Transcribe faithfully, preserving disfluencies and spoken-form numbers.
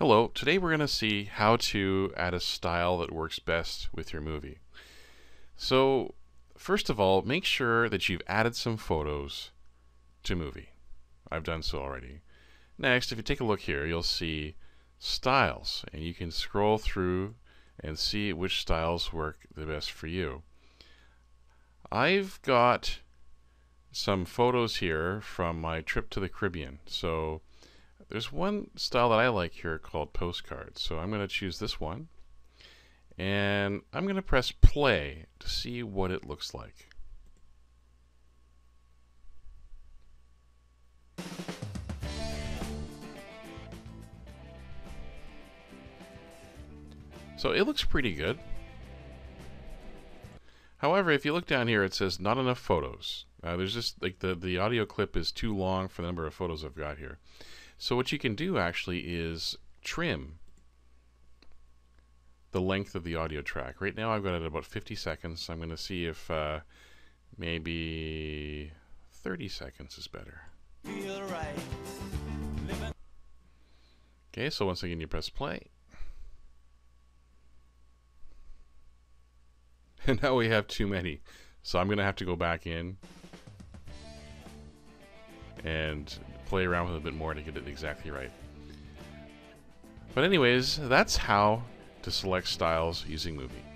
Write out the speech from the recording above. Hello, today we're going to see how to add a style that works best with your movie. So first of all, make sure that you've added some photos to movie. I've done so already. Next, if you take a look here, you'll see styles, and you can scroll through and see which styles work the best for you. I've got some photos here from my trip to the Caribbean. So there's one style that I like here called Postcards. So I'm going to choose this one, and I'm going to press play to see what it looks like. So it looks pretty good. However, if you look down here, it says not enough photos. Uh, there's just like the, the audio clip is too long for the number of photos I've got here. So what you can do actually is trim the length of the audio track. Right now I've got it at about fifty seconds. I'm going to see if uh, maybe thirty seconds is better. Feel right. Okay, so once again you press play. And now we have too many. So I'm going to have to go back in and play around with it a bit more to get it exactly right. But anyways, that's how to select styles using muvee.